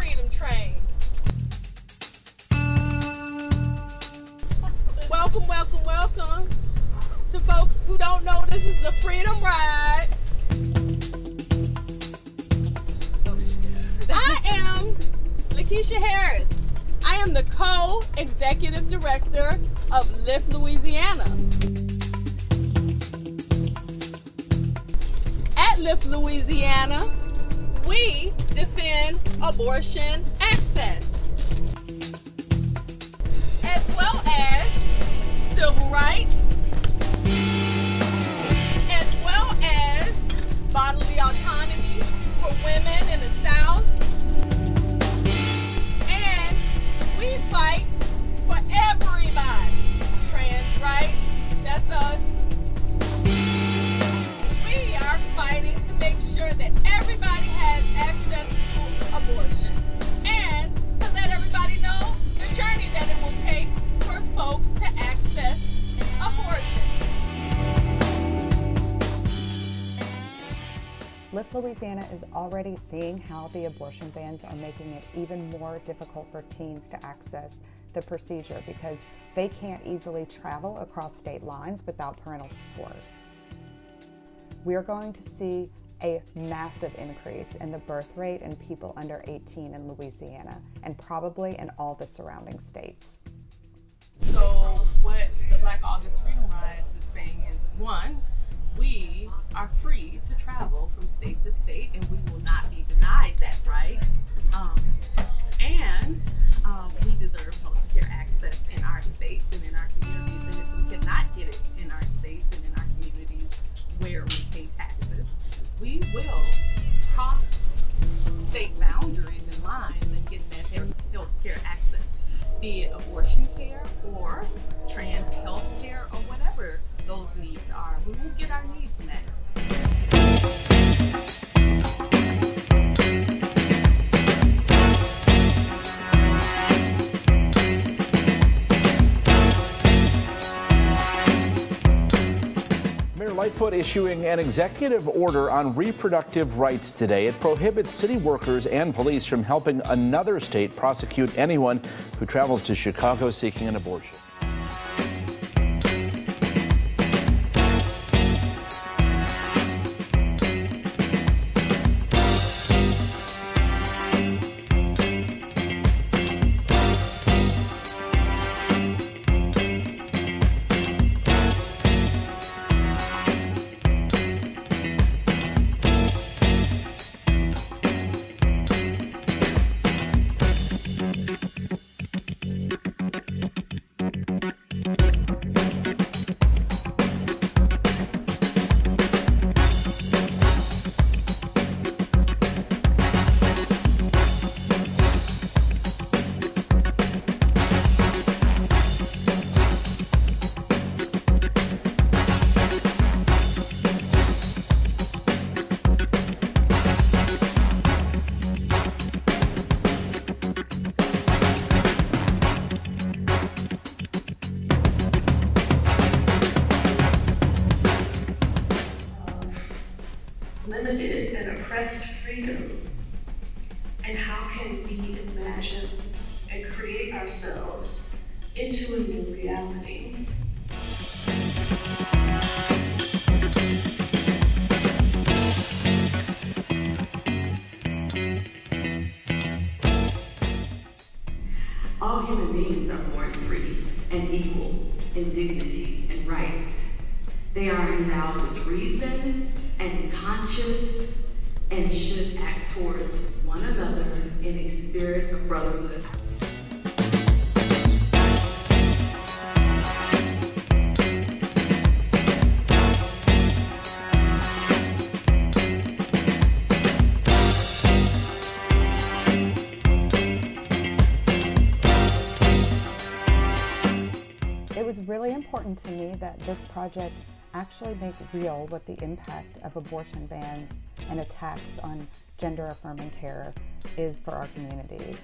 freedom train. Welcome, welcome, welcome to folks who don't know this is the freedom ride. I am Lakeisha Harris. I am the co-executive director of Lift Louisiana. At Lift Louisiana, we defend abortion access, as well as civil rights, as well as bodily autonomy for women in the South. And we fight for everybody. Trans rights, that's us. We are fighting to make sure that everybody has access to abortion and to let everybody know the journey that it will take for folks to access abortion. Lift Louisiana is already seeing how the abortion bans are making it even more difficult for teens to access the procedure because they can't easily travel across state lines without parental support. We're going to see a massive increase in the birth rate in people under 18 in Louisiana and probably in all the surrounding states. So what the Black August Freedom Rides is saying is, one, we are free to travel from state to state and we will not be denied that right. We deserve health care access in our states and in our communities, and if we cannot get it in our states and in our communities where we pay taxes, we will cross state boundaries and lines and get that health care access, be it abortion care or trans health care or whatever those needs are. We will get our needs met. Lightfoot issuing an executive order on reproductive rights today. It prohibits city workers and police from helping another state prosecute anyone who travels to Chicago seeking an abortion. Limited and oppressed freedom, and how can we imagine and create ourselves into a new reality? All human beings are born free and equal in dignity and rights. They are endowed with reason and conscience and should act towards one another in a spirit of brotherhood. It was really important to me that this project actually make real what the impact of abortion bans and attacks on gender-affirming care is for our communities.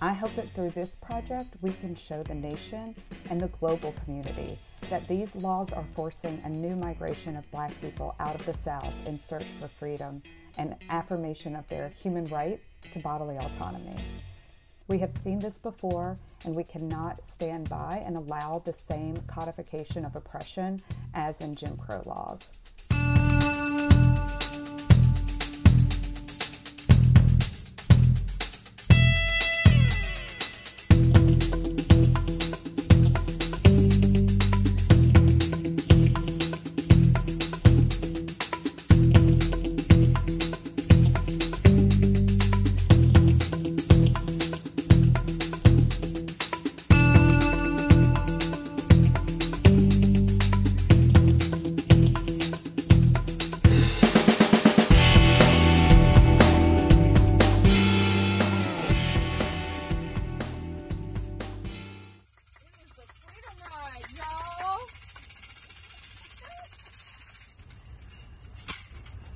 I hope that through this project we can show the nation and the global community that these laws are forcing a new migration of Black people out of the South in search for freedom and affirmation of their human right to bodily autonomy. We have seen this before, and we cannot stand by and allow the same codification of oppression as in Jim Crow laws.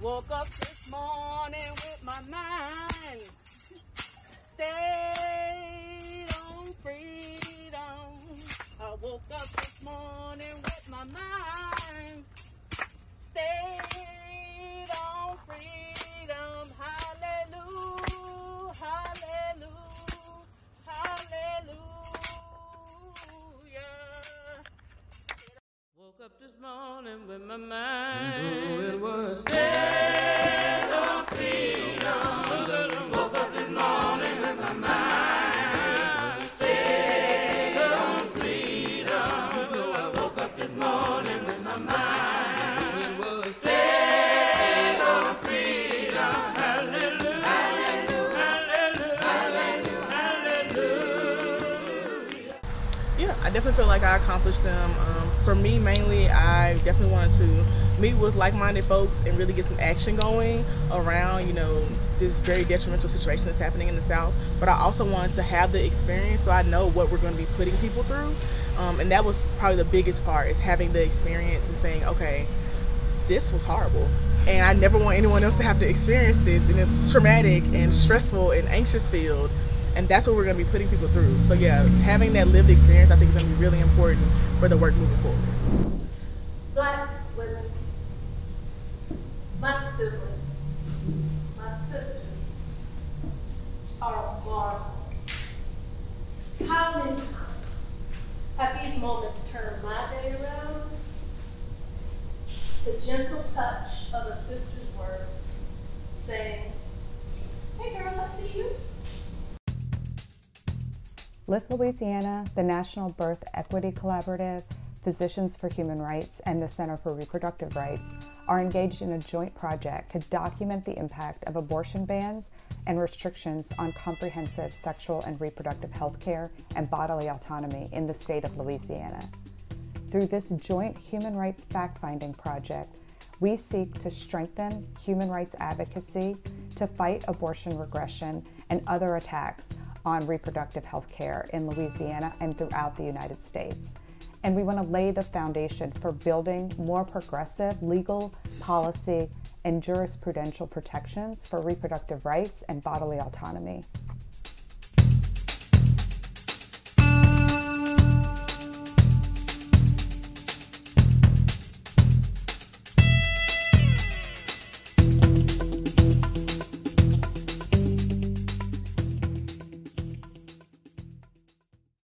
Woke up this morning with my mind stayed on freedom. I woke up this morning with my mind stayed on freedom. Hallelujah, hallelujah, hallelujah. Woke up this morning with my mind. It was I definitely feel like I accomplished them. For me, mainly, I definitely wanted to meet with like-minded folks and really get some action going around, you know, this very detrimental situation that's happening in the South. But I also wanted to have the experience so I know what we're going to be putting people through. And that was probably the biggest part, is having the experience and saying, okay, this was horrible. And I never want anyone else to have to experience this. And it's traumatic and stressful and anxious-filled. And that's what we're going to be putting people through. So yeah, having that lived experience, I think, is going to be really important for the work moving forward. Black women, my siblings, my sisters, are a marvel. How many times have these moments turned my day around? The gentle touch of a sister's words saying, hey girl, I see you. Lift Louisiana, the National Birth Equity Collaborative, Physicians for Human Rights, and the Center for Reproductive Rights are engaged in a joint project to document the impact of abortion bans and restrictions on comprehensive sexual and reproductive health care and bodily autonomy in the state of Louisiana. Through this joint human rights fact-finding project, we seek to strengthen human rights advocacy to fight abortion regression and other attacks on reproductive health care in Louisiana and throughout the United States. And we want to lay the foundation for building more progressive legal, policy, and jurisprudential protections for reproductive rights and bodily autonomy.